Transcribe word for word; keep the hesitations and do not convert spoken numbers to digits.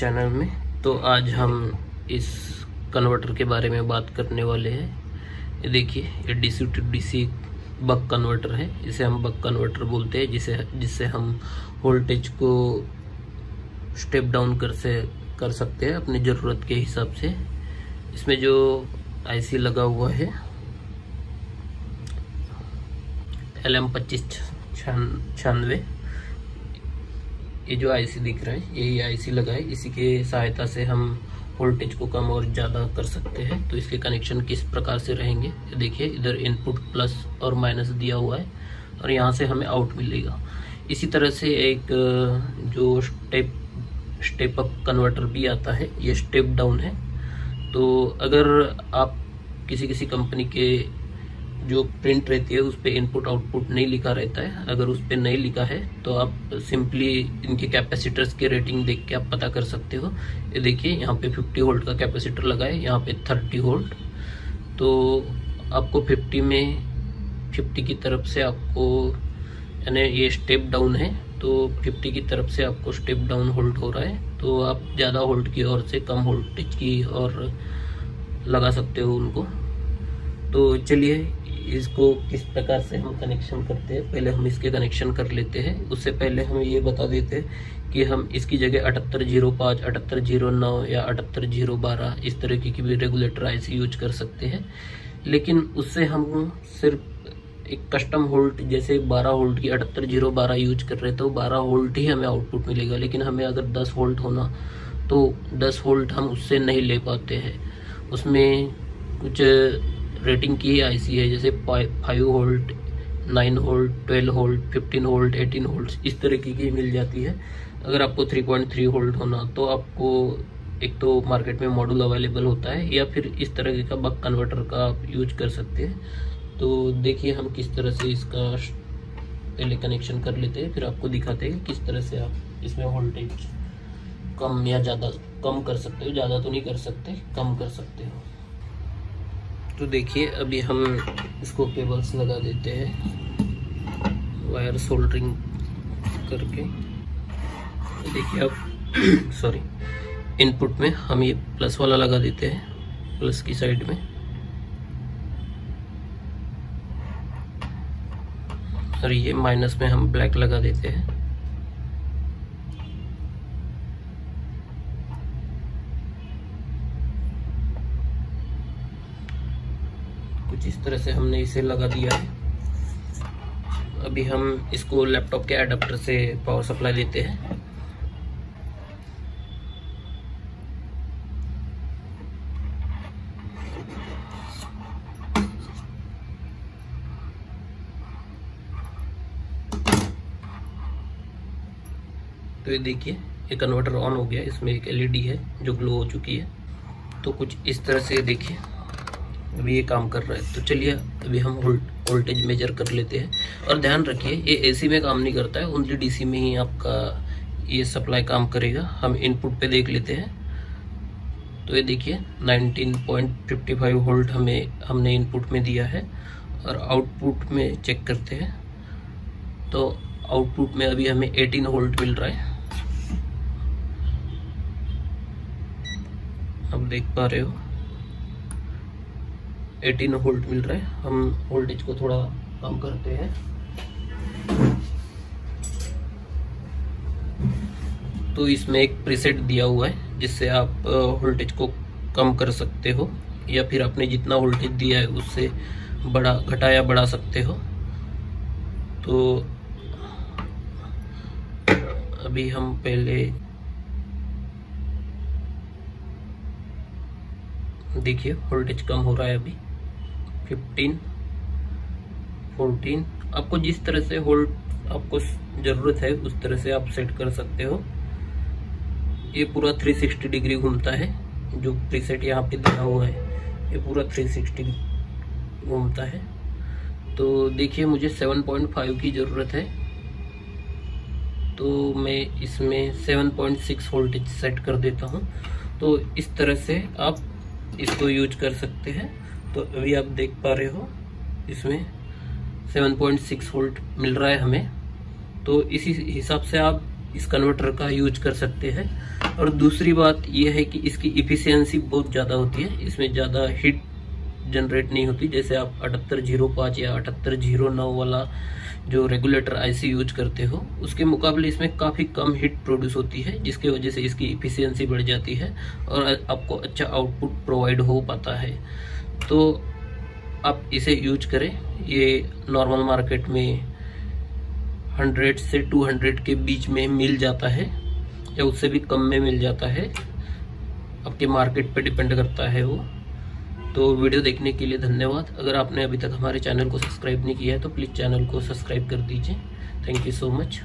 Channel में। तो आज हम इस कन्वर्टर के बारे में बात करने वाले हैं। ये देखिए, ये DC to DC buck converter है। इसे हम बक कन्वर्टर बोलते हैं, जिसे जिससे हम वोल्टेज को स्टेप डाउन कर से कर सकते हैं अपनी ज़रूरत के हिसाब से। इसमें जो आईसी लगा हुआ है एल एम पच्चीस छियानवे, ये जो आईसी दिख रहा है यही आईसी लगा है। इसी के सहायता से हम वोल्टेज को कम और ज़्यादा कर सकते हैं। तो इसके कनेक्शन किस प्रकार से रहेंगे, देखिए इधर इनपुट प्लस और माइनस दिया हुआ है और यहाँ से हमें आउट मिलेगा। इसी तरह से एक जो स्टेप स्टेप अप कन्वर्टर भी आता है, ये स्टेप डाउन है। तो अगर आप किसी किसी कंपनी के जो प्रिंट रहती है उस पर इनपुट आउटपुट नहीं लिखा रहता है, अगर उस पर नहीं लिखा है तो आप सिंपली इनके कैपेसिटर्स के रेटिंग देख के आप पता कर सकते हो। ये देखिए यहाँ पे पचास वोल्ट का कैपेसिटर लगा है, यहाँ पे तीस वोल्ट। तो आपको पचास में पचास की तरफ से आपको, यानी ये स्टेप डाउन है तो पचास की तरफ से आपको स्टेप डाउन होल्ट हो रहा है। तो आप ज़्यादा होल्ट की और से कम वोल्टेज की और लगा सकते हो उनको। तो चलिए इसको किस प्रकार से हम कनेक्शन करते हैं, पहले हम इसके कनेक्शन कर लेते हैं। उससे पहले हम ये बता देते हैं कि हम इसकी जगह अठहत्तर जीरो पाँच अठहत्तर जीरो नौ या अठहत्तर जीरो बारह इस तरह की भी रेगुलेटर आईसी यूज कर सकते हैं। लेकिन उससे हम सिर्फ एक कस्टम होल्ट, जैसे बारह होल्ट की अठहत्तर जीरो बारह यूज कर रहे थे तो बारह होल्ट ही हमें आउटपुट मिलेगा। लेकिन हमें अगर दस होल्ट होना तो दस होल्ट हम उससे नहीं ले पाते हैं। उसमें कुछ रेटिंग की आईसी है, जैसे five volt, nine volt, twelve volt, fifteen volt, eighteen volt इस तरह की की मिल जाती है। अगर आपको थ्री पॉइंट थ्री वोल्ट होना तो आपको एक तो मार्केट में मॉड्यूल अवेलेबल होता है या फिर इस तरह का बक कन्वर्टर का आप यूज कर सकते हैं। तो देखिए हम किस तरह से इसका पहले कनेक्शन कर लेते हैं, फिर आपको दिखाते हैं किस तरह से आप इसमें वोल्टेज कम या ज़्यादा कम कर सकते हो। ज़्यादा तो नहीं कर सकते, कम कर सकते हो। तो देखिए अभी हम इसको केबल्स लगा देते हैं वायर सोल्डरिंग करके। देखिए आप सॉरी इनपुट में हम ये प्लस वाला लगा देते हैं, प्लस की साइड में, और ये माइनस में हम ब्लैक लगा देते हैं। इस तरह से हमने इसे लगा दिया है। अभी हम इसको लैपटॉप के एडाप्टर से पावर सप्लाई देते हैं। तो ये देखिए ये कन्वर्टर ऑन हो गया, इसमें एक एलईडी है जो ग्लो हो चुकी है। तो कुछ इस तरह से देखिए अभी ये काम कर रहा है। तो चलिए अभी हम वोल्टेज मेजर कर लेते हैं। और ध्यान रखिए ये एसी में काम नहीं करता है, ओनली डीसी में ही आपका ये सप्लाई काम करेगा। हम इनपुट पे देख लेते हैं। तो ये देखिए उन्नीस पॉइंट पाँच पाँच वोल्ट हमें हमने इनपुट में दिया है। और आउटपुट में चेक करते हैं तो आउटपुट में अभी हमें अठारह वोल्ट मिल रहा है। आप देख पा रहे हो अठारह वोल्ट मिल रहा है। हम वोल्टेज को थोड़ा कम करते हैं। तो इसमें एक प्रीसेट दिया हुआ है जिससे आप वोल्टेज को कम कर सकते हो या फिर आपने जितना वोल्टेज दिया है उससे बड़ा घटाया बढ़ा सकते हो। तो अभी हम पहले देखिए वोल्टेज कम हो रहा है अभी पंद्रह, चौदह। आपको जिस तरह से होल्ट आपको ज़रूरत है उस तरह से आप सेट कर सकते हो। ये पूरा तीन सौ साठ डिग्री घूमता है, जो प्रीसेट यहाँ पे दिया हुआ है ये पूरा तीन सौ साठ घूमता है। तो देखिए मुझे सात पॉइंट पाँच की ज़रूरत है तो मैं इसमें सात पॉइंट छह वोल्टेज सेट कर देता हूँ। तो इस तरह से आप इसको यूज कर सकते हैं। तो अभी आप देख पा रहे हो इसमें सात पॉइंट छह वोल्ट मिल रहा है हमें। तो इसी हिसाब से आप इस कन्वर्टर का यूज कर सकते हैं। और दूसरी बात यह है कि इसकी इफिशियंसी बहुत ज़्यादा होती है, इसमें ज़्यादा हीट जनरेट नहीं होती। जैसे आप अठहत्तर जीरो पाँच या अठहत्तर जीरो नौ वाला जो रेगुलेटर आईसी यूज करते हो उसके मुकाबले इसमें काफ़ी कम हीट प्रोड्यूस होती है, जिसकी वजह से इसकी इफिशियंसी बढ़ जाती है और आपको अच्छा आउटपुट प्रोवाइड हो पाता है। तो आप इसे यूज करें। ये नॉर्मल मार्केट में हंड्रेड से टू हंड्रेड के बीच में मिल जाता है या उससे भी कम में मिल जाता है, आपके मार्केट पे डिपेंड करता है वो। तो वीडियो देखने के लिए धन्यवाद। अगर आपने अभी तक हमारे चैनल को सब्सक्राइब नहीं किया है तो प्लीज़ चैनल को सब्सक्राइब कर दीजिए। Thank you so much.